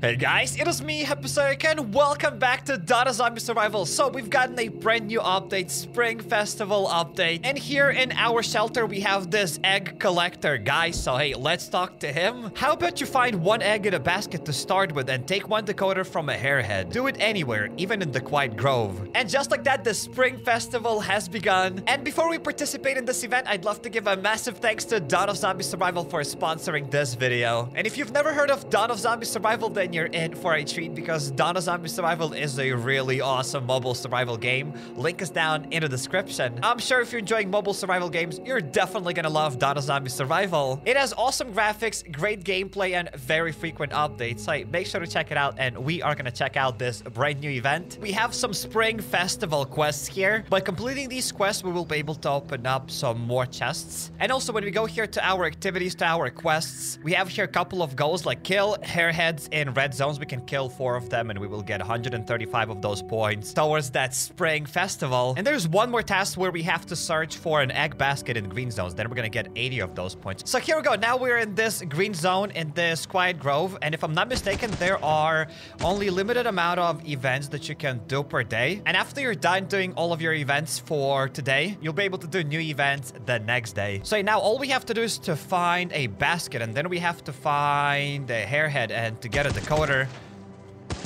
Hey guys, it is me, HappyCairek, and welcome back to Dawn of Zombies: Survival. So we've gotten a brand new update, Spring Festival update. And here in our shelter, we have this egg collector, guys. So hey, let's talk to him. How about you find one egg in a basket to start with and take one decoder from a hairhead? Do it anywhere, even in the quiet grove. And just like that, the Spring Festival has begun. And before we participate in this event, I'd love to give a massive thanks to Dawn of Zombies: Survival for sponsoring this video. And if you've never heard of Dawn of Zombies: Survival, then you're in for a treat, because Dawn of Zombies Survival is a really awesome mobile survival game. Link is down in the description. I'm sure if you're enjoying mobile survival games, you're definitely gonna love Dawn of Zombies Survival. It has awesome graphics, great gameplay, and very frequent updates. Hey, make sure to check it out, and we are gonna check out this brand new event. We have some Spring Festival quests here. By completing these quests, we will be able to open up some more chests. And also, when we go here to our activities, to our quests, we have here a couple of goals, like kill hairheads in red zones. We can kill 4 of them and we will get 135 of those points towards that Spring Festival. And there's one more task where we have to search for an egg basket in green zones. Then we're gonna get 80 of those points. So here we go. Now we're in this green zone in this quiet grove. And if I'm not mistaken, there are only limited amount of events that you can do per day. And after you're done doing all of your events for today, you'll be able to do new events the next day. So now all we have to do is to find a basket, and then we have to find a hairhead and to get a decoder.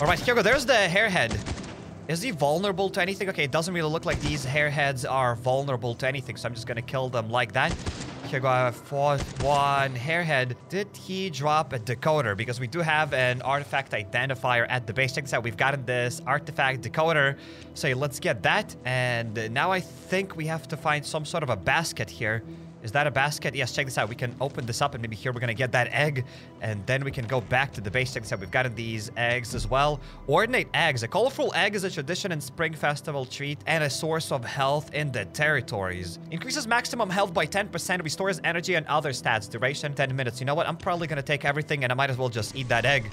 All right, here we go. There's the hairhead. Is he vulnerable to anything? Okay, it doesn't really look like these hairheads are vulnerable to anything, so I'm just gonna kill them like that. Here we go. I have one hairhead. Did he drop a decoder? Because we do have an artifact identifier at the base. Check this out. We've gotten this artifact decoder. So let's get that. And now I think we have to find some sort of a basket here. Is that a basket? Yes, check this out. We can open this up, and maybe here we're going to get that egg. And then we can go back to the base. Check this out. We've gotten these eggs as well. Ordinate eggs. A colorful egg is a tradition and Spring Festival treat and a source of health in the territories. Increases maximum health by 10%. Restores energy and other stats. Duration, 10 minutes. You know what? I'm probably going to take everything, and I might as well just eat that egg.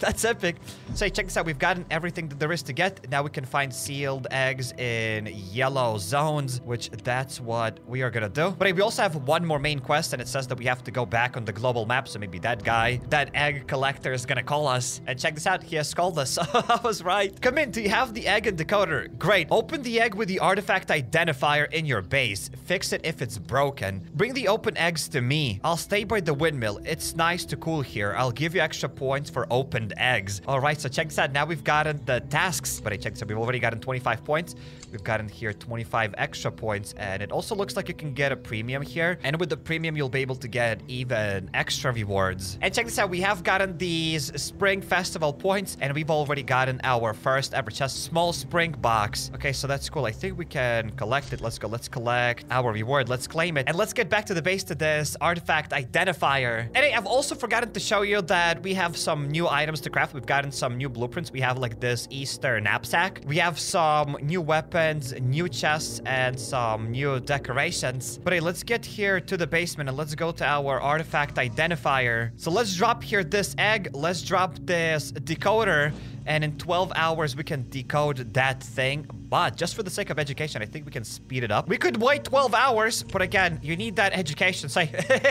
That's epic. So check this out. We've gotten everything that there is to get. Now we can find sealed eggs in yellow zones, which that's what we are going to do. But we also have one more main quest, and it says that we have to go back on the global map. So maybe that guy, that egg collector, is gonna call us. And check this out, he has called us. I was right. Come in. Do you have the egg and decoder? Great. Open the egg with the artifact identifier in your base. Fix it if it's broken. Bring the open eggs to me. I'll stay by the windmill. It's nice to cool here. I'll give you extra points for opened eggs. All right, so check this out. Now we've gotten the tasks. But I checked, so we've already gotten 25 points. We've gotten here 25 extra points. And it also looks like you can get a premium here, and with the premium you'll be able to get even extra rewards. And check this out, we have gotten these Spring Festival points, and we've already gotten our first ever chest, small spring box. Okay, so that's cool. I think we can collect it. Let's go. Let's collect our reward. Let's claim it, and let's get back to the base to this artifact identifier. And hey, I've also forgotten to show you that we have some new items to craft. We've gotten some new blueprints. We have like this Easter knapsack. We have some new weapons, new chests, and some new decorations. But let's get here to the basement, and let's go to our artifact identifier. So let's drop here this egg. Let's drop this decoder. And in 12 hours, we can decode that thing. But just for the sake of education, I think we can speed it up. We could wait 12 hours. But again, you need that education. So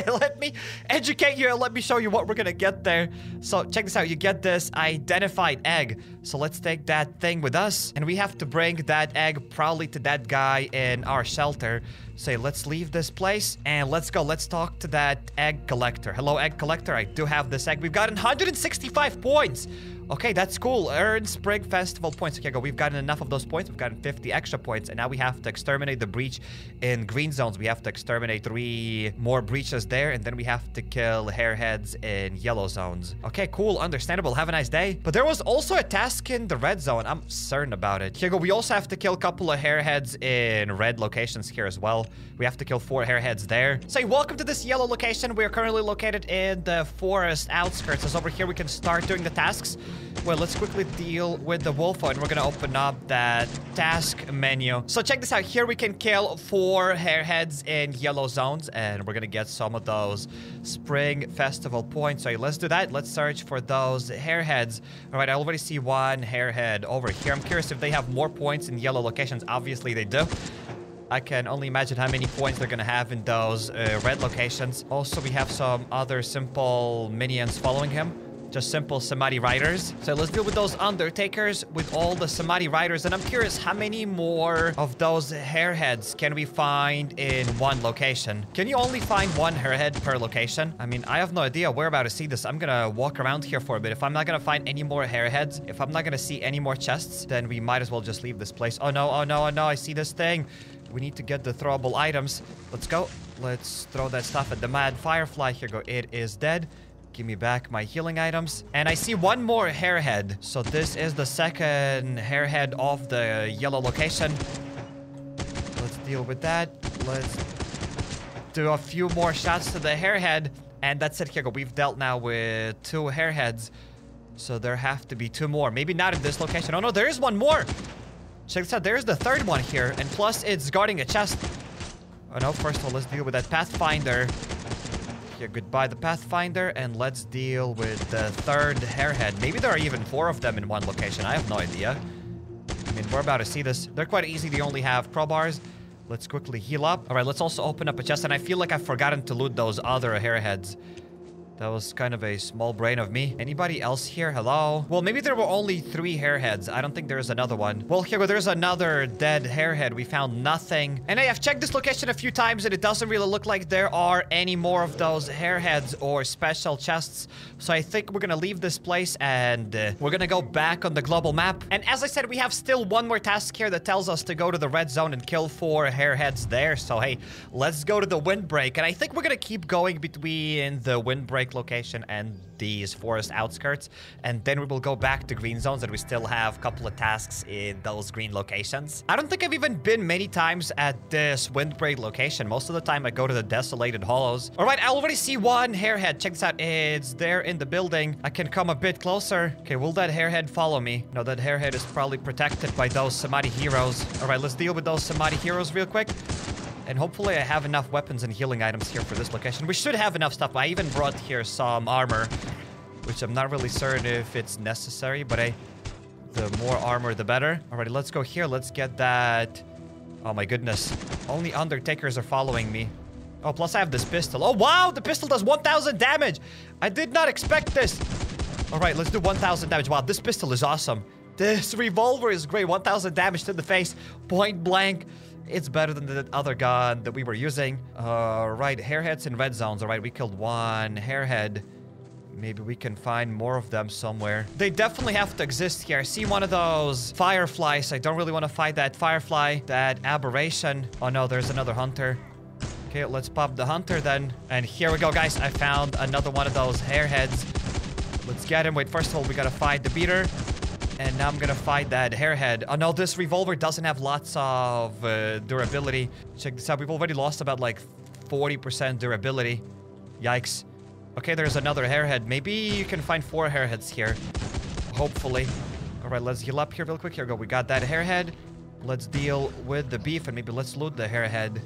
let me educate you. Let me show you what we're going to get there. So check this out. You get this identified egg. So let's take that thing with us. And we have to bring that egg probably to that guy in our shelter. So let's leave this place. And let's go. Let's talk to that egg collector. Hello, egg collector. I do have this egg. We've gotten 165 points. Okay, that's cool. Earn Spring Festival points. Okay, go. We've gotten enough of those points. We've gotten 50 extra points. And now we have to exterminate the breach in green zones. We have to exterminate 3 more breaches there. And then we have to kill hairheads in yellow zones. Okay, cool. Understandable. Have a nice day. But there was also a task in the red zone. I'm certain about it. Here, go. We also have to kill a couple of hairheads in red locations here as well. We have to kill 4 hairheads there. So welcome to this yellow location. We are currently located in the forest outskirts. So over here, we can start doing the tasks. Well, let's quickly deal with the wolf, and we're gonna open up that task menu. So check this out. Here we can kill 4 hairheads in yellow zones, and we're gonna get some of those Spring Festival points. So let's do that. Let's search for those hairheads. All right, I already see one hairhead over here. I'm curious if they have more points in yellow locations. Obviously, they do. I can only imagine how many points they're gonna have in those red locations. Also, we have some other simple minions following him. Just simple Samadhi Riders. So let's deal with those Undertakers with all the Samadhi Riders. And I'm curious how many more of those hairheads can we find in one location? Can you only find one hairhead per location? I mean, I have no idea where about to see this. I'm gonna walk around here for a bit. If I'm not gonna find any more hairheads, if I'm not gonna see any more chests, then we might as well just leave this place. Oh no, oh no, oh no, I see this thing. We need to get the throwable items. Let's go. Let's throw that stuff at the mad firefly. Here go. It is dead. Give me back my healing items. And I see one more hairhead. So this is the second hairhead of the yellow location. Let's deal with that. Let's do a few more shots to the hairhead. And that's it. Here go. We've dealt now with two hairheads. So there have to be two more. Maybe not in this location. Oh no, there is one more. Check this out. There's the third one here. And plus it's guarding a chest. Oh no, first of all, let's deal with that Pathfinder. Here, goodbye the Pathfinder, and let's deal with the third hairhead. Maybe there are even four of them in one location. I have no idea. I mean, we're about to see this. They're quite easy. They only have crowbars. Let's quickly heal up. All right, let's also open up a chest, and I feel like I've forgotten to loot those other hairheads. That was kind of a small brain of me. Anybody else here? Hello? Well, maybe there were only three hairheads. I don't think there's another one. Well, here, there's another dead hairhead. We found nothing. And hey, I've checked this location a few times, and it doesn't really look like there are any more of those hairheads or special chests. So I think we're gonna leave this place, and we're gonna go back on the global map. And as I said, we have still one more task here that tells us to go to the red zone and kill four hairheads there. So hey, let's go to the Windbreak. And I think we're gonna keep going between the Windbreak location and these forest outskirts, and then we will go back to green zones, and we still have a couple of tasks in those green locations. I don't think I've even been many times at this Windbreak location. Most of the time I go to the Desolated Hollows. All right, I already see one hairhead. Check this out. It's there in the building. I can come a bit closer. Okay, will that hairhead follow me? No, that hairhead is probably protected by those Samadhi heroes. All right, let's deal with those Samadhi heroes real quick. And hopefully I have enough weapons and healing items here for this location. We should have enough stuff. I even brought here some armor, which I'm not really certain if it's necessary, but the more armor, the better. All right, let's go here. Let's get that. Oh, my goodness. Only Undertakers are following me. Oh, plus I have this pistol. Oh, wow. The pistol does 1,000 damage. I did not expect this. All right, let's do 1,000 damage. Wow, this pistol is awesome. This revolver is great. 1,000 damage to the face. Point blank. It's better than the other gun that we were using. Right, hairheads in red zones. All right, we killed one hairhead. Maybe we can find more of them somewhere. They definitely have to exist here. I see one of those fireflies. I don't really want to fight that firefly, that aberration. Oh no, there's another hunter. Okay, let's pop the hunter then. And here we go, guys. I found another one of those hairheads. Let's get him. Wait, first of all, we gotta fight the beater. And now I'm gonna fight that hairhead. Oh no, this revolver doesn't have lots of durability. Check this out. We've already lost about like 40% durability. Yikes. Okay, there's another hairhead. Maybe you can find four hairheads here. Hopefully. All right, let's heal up here real quick. Here we go. We got that hairhead. Let's deal with the beef and maybe let's loot the hairhead.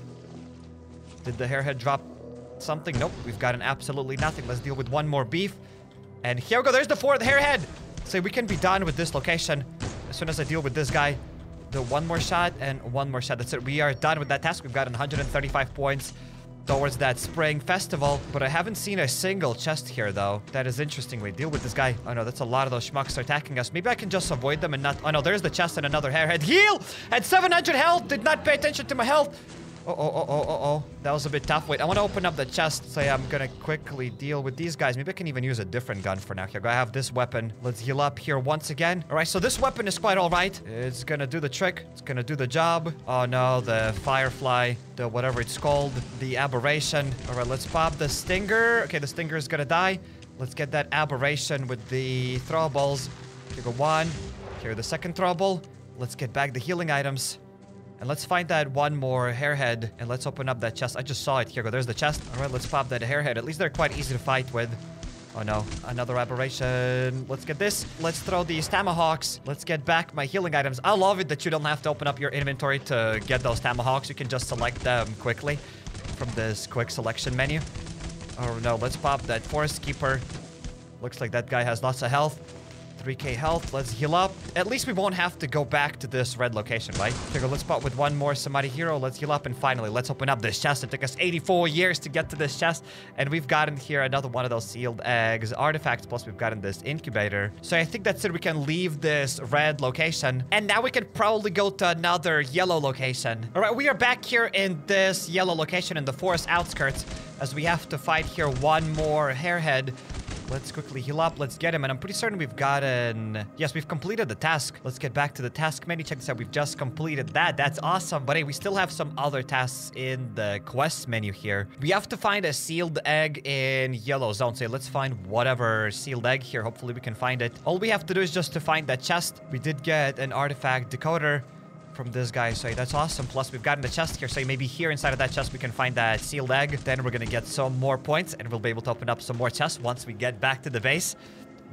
Did the hairhead drop something? Nope, we've gotten absolutely nothing. Let's deal with one more beef. And here we go. There's the fourth hairhead. So we can be done with this location as soon as I deal with this guy. Do one more shot and one more shot. That's it. We are done with that task. We've gotten 135 points towards that Spring Festival. But I haven't seen a single chest here, though. That is interesting. Wait, deal with this guy. Oh, no, that's a lot of those schmucks attacking us. Maybe I can just avoid them and not... Oh, no, there's the chest and another hairhead. Heal! At 700 health! Did not pay attention to my health. Oh. That was a bit tough. Wait, I want to open up the chest, so I'm going to quickly deal with these guys. Maybe I can even use a different gun for now. Here, I have this weapon. Let's heal up here once again. All right, so this weapon is quite all right. It's going to do the trick. It's going to do the job. Oh, no, the firefly, the whatever it's called, the aberration. All right, let's pop the stinger. Okay, the stinger is going to die. Let's get that aberration with the throwables. Here, go one. Here, the second throwable. Let's get back the healing items. And let's find that one more hairhead. And let's open up that chest. I just saw it. Here, go. There's the chest. All right, let's pop that hairhead. At least they're quite easy to fight with. Oh, no. Another aberration. Let's get this. Let's throw these tomahawks. Let's get back my healing items. I love it that you don't have to open up your inventory to get those tomahawks. You can just select them quickly from this quick selection menu. Oh, no. Let's pop that forest keeper. Looks like that guy has lots of health. 3k health. Let's heal up. At least we won't have to go back to this red location, right? Figure let's spot with one more Samadhi hero. Let's heal up. And finally, let's open up this chest. It took us 84 years to get to this chest. And we've gotten here another one of those sealed eggs artifacts. Plus, we've gotten this incubator. So I think that's it. We can leave this red location. And now we can probably go to another yellow location. All right, we are back here in this yellow location in the forest outskirts, as we have to fight here one more hairhead. Let's quickly heal up. Let's get him. And I'm pretty certain we've gotten... Yes, we've completed the task. Let's get back to the task menu. Check this out. We've just completed that. That's awesome. But hey, we still have some other tasks in the quest menu here. We have to find a sealed egg in yellow zone. So let's find whatever sealed egg here. Hopefully we can find it. All we have to do is just to find that chest. We did get an artifact decoder from this guy, so that's awesome. Plus, we've gotten the chest here, so maybe here inside of that chest we can find that sealed egg. Then we're gonna get some more points, and we'll be able to open up some more chests. Once we get back to the base,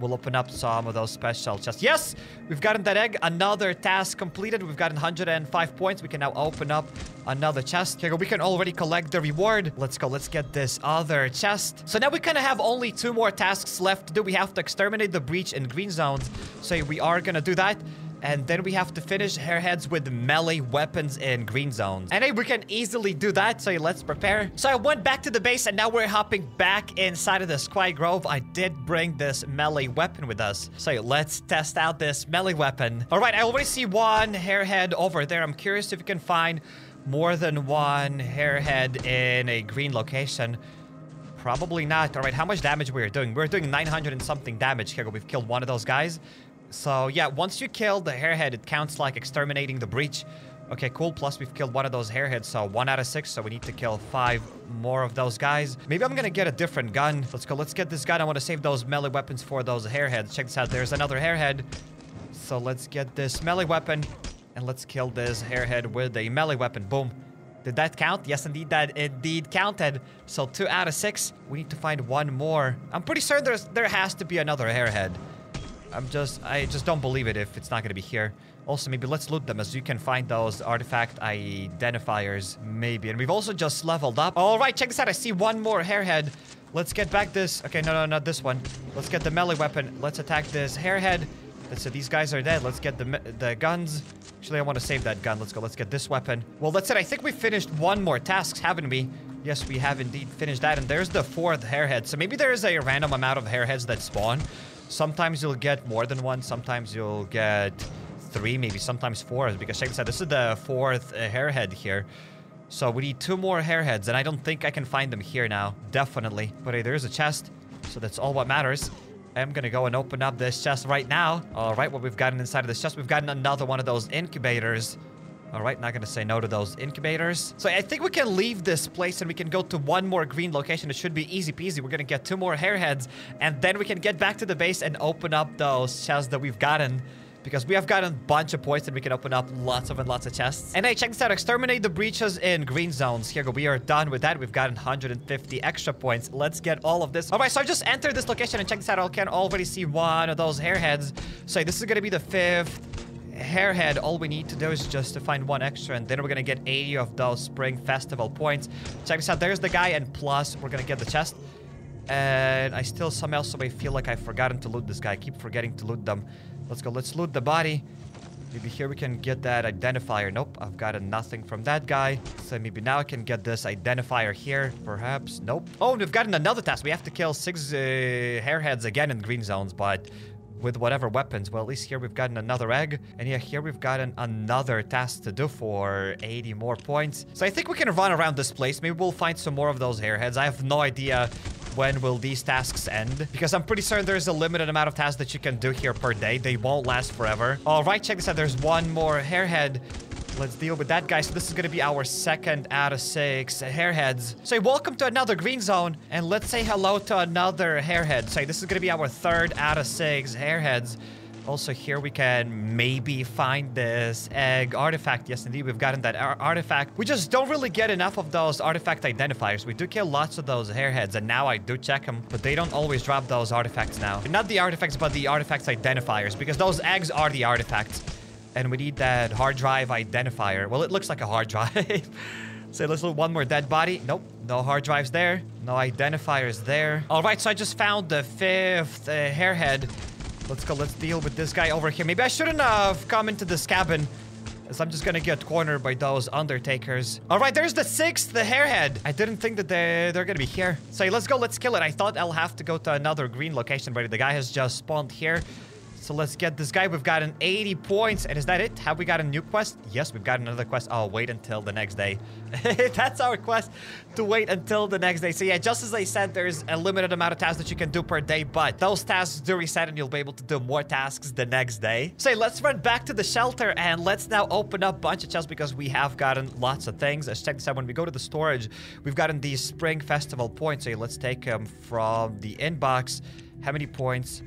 we'll open up some of those special chests. Yes! We've gotten that egg. Another task completed. We've gotten 105 points. We can now open up another chest. Here we go. We can already collect the reward. Let's go. Let's get this other chest. So now we kind of have only two more tasks left to do. We have to exterminate the breach in green zones, so we are gonna do that. And then we have to finish hairheads with melee weapons in green zones. And hey, we can easily do that, so let's prepare. So I went back to the base, and now we're hopping back inside of the Sky Grove. I did bring this melee weapon with us, so let's test out this melee weapon. All right, I already see one hairhead over there. I'm curious if we can find more than one hairhead in a green location. Probably not. All right, how much damage we're doing? We're doing 900 and something damage here. We've killed one of those guys. So, yeah, once you kill the hairhead, it counts like exterminating the breach. Okay, cool. Plus, we've killed one of those hairheads, so 1 out of 6. So, we need to kill 5 more of those guys. Maybe I'm gonna get a different gun. Let's go. Let's get this gun. I want to save those melee weapons for those hairheads. Check this out. There's another hairhead. So, let's get this melee weapon. And let's kill this hairhead with a melee weapon. Boom. Did that count? Yes, indeed. That indeed counted. So, 2 out of 6. We need to find one more. I'm pretty certain there has to be another hairhead. I just don't believe it if it's not gonna be here. Also, maybe let's loot them, as you can find those artifact identifiers, maybe. And we've also just leveled up. All right, check this out. I see one more hairhead. Let's get back this. Okay, no, not this one. Let's get the melee weapon. Let's attack this hairhead. So these guys are dead. Let's get the guns. Actually, I want to save that gun. Let's go. Let's get this weapon. Well, that's it. I think we finished one more task, haven't we? Yes, we have indeed finished that. And there's the 4th hairhead. So maybe there is a random amount of hairheads that spawn. Sometimes you'll get more than one. Sometimes you'll get 3, maybe sometimes 4. Because check this out. This is the 4th hairhead here. So we need 2 more hairheads. And I don't think I can find them here now. Definitely. But hey, there is a chest. So that's all what matters. I'm gonna go and open up this chest right now. All right, what we've gotten inside of this chest. We've gotten another one of those incubators. All right, not gonna say no to those incubators. So I think we can leave this place and we can go to one more green location. It should be easy peasy. We're gonna get 2 more hairheads, and then we can get back to the base and open up those chests that we've gotten, because we have gotten a bunch of points and we can open up lots of and lots of chests. And hey, check this out. Exterminate the breaches in green zones. Here we go. We are done with that. We've gotten 150 extra points. Let's get all of this. All right, so I just entered this location and check this out. I can already see one of those hairheads. So this is gonna be the 5th hairhead. All we need to do is just to find one extra, and then we're gonna get 80 of those Spring Festival points. Check this out. There's the guy, and plus we're gonna get the chest. And I still somehow feel like I've forgotten to loot this guy. I keep forgetting to loot them. Let's go. Let's loot the body. Maybe here we can get that identifier. Nope, I've gotten nothing from that guy. So maybe now I can get this identifier here. Perhaps. Nope. Oh, and we've gotten another task. We have to kill 6 hairheads again in green zones, but with whatever weapons. Well, at least here we've gotten another egg. And yeah, here we've gotten another task to do for 80 more points. So I think we can run around this place. Maybe we'll find some more of those hairheads. I have no idea when will these tasks end, because I'm pretty certain there's a limited amount of tasks that you can do here per day. They won't last forever. All right, check this out. There's one more hairhead. Let's deal with that guy. So this is gonna be our 2nd out of 6 hairheads. So welcome to another green zone, and let's say hello to another hairhead. So this is gonna be our 3rd out of 6 hairheads. Also here we can maybe find this egg artifact. Yes, indeed, we've gotten that artifact. We just don't really get enough of those artifact identifiers. We do kill lots of those hairheads, and now I do check them, but they don't always drop those artifacts now. Not the artifacts, but the artifacts identifiers, because those eggs are the artifacts. And we need that hard drive identifier. Well, it looks like a hard drive. So let's look one more dead body. Nope, no hard drives there. No identifiers there. All right, so I just found the 5th hairhead. Let's go. Let's deal with this guy over here. Maybe I shouldn't have come into this cabin, as I'm just gonna get cornered by those undertakers. All right, there's the sixth, the hairhead. I didn't think that they're gonna be here. So let's go. Let's kill it. I thought I'll have to go to another green location, but the guy has just spawned here. So let's get this guy. We've gotten 80 points. And is that it? Have we got a new quest? Yes, we've got another quest. Oh, wait until the next day. That's our quest, to wait until the next day. So yeah, just as I said, there's a limited amount of tasks that you can do per day, but those tasks do reset and you'll be able to do more tasks the next day. So let's run back to the shelter and let's now open up a bunch of chests because we have gotten lots of things. Let's check this out. When we go to the storage, we've gotten these Spring Festival points. So let's take them from the inbox. How many points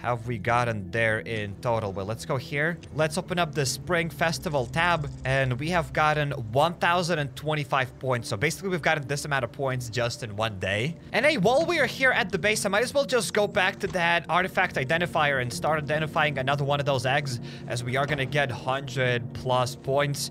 have we gotten there in total? Well, let's go here. Let's open up the Spring Festival tab, and we have gotten 1,025 points. So basically, we've gotten this amount of points just in one day. And hey, while we are here at the base, I might as well just go back to that artifact identifier and start identifying another one of those eggs, as we are gonna get 100 plus points.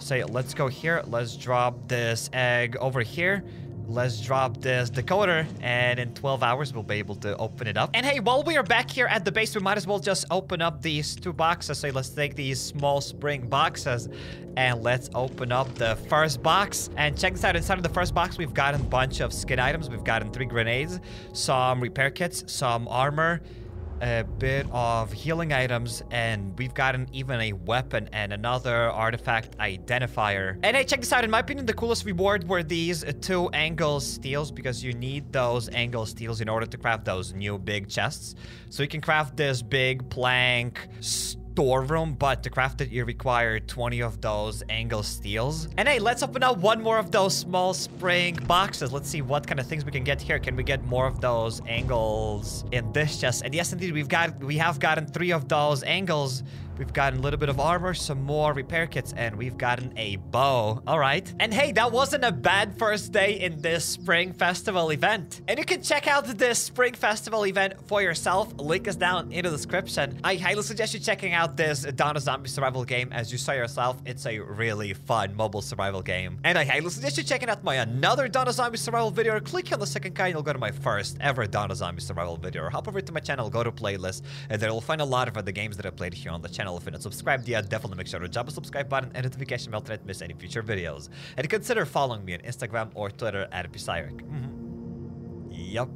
So let's go here. Let's drop this egg over here. Let's drop this decoder, and in 12 hours, we'll be able to open it up. And hey, while we are back here at the base, we might as well just open up these two boxes. So let's take these small spring boxes, and let's open up the first box. And check this out. Inside of the first box, we've gotten a bunch of skin items. We've gotten 3 grenades, some repair kits, some armor, a bit of healing items, and we've gotten even a weapon and another artifact identifier. And hey, check this out. In my opinion, the coolest reward were these 2 angle steels, because you need those angle steels in order to craft those new big chests. So you can craft this big plank storeroom, but to craft it, you require 20 of those angle steels. And hey, let's open up one more of those small spring boxes. Let's see what kind of things we can get here. Can we get more of those angles in this chest? And yes, indeed, we have gotten 3 of those angles. We've gotten a little bit of armor, some more repair kits, and we've gotten a bow. All right. And hey, that wasn't a bad first day in this Spring Festival event. And you can check out this Spring Festival event for yourself. Link is down in the description. I highly suggest you checking out this Dawn of Zombies survival game. As you saw yourself, it's a really fun mobile survival game. And I highly suggest you checking out my another Dawn of Zombies survival video. Click on the second guy and you'll go to my first ever Dawn of Zombies survival video. Or hop over to my channel, go to playlist, and there you'll find a lot of other games that I played here on the channel. If you're not subscribed yet, definitely make sure to drop a subscribe button and notification bell to not miss any future videos. And consider following me on Instagram or Twitter at HappyCairek. Yup.